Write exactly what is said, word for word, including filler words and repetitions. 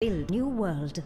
Build new world.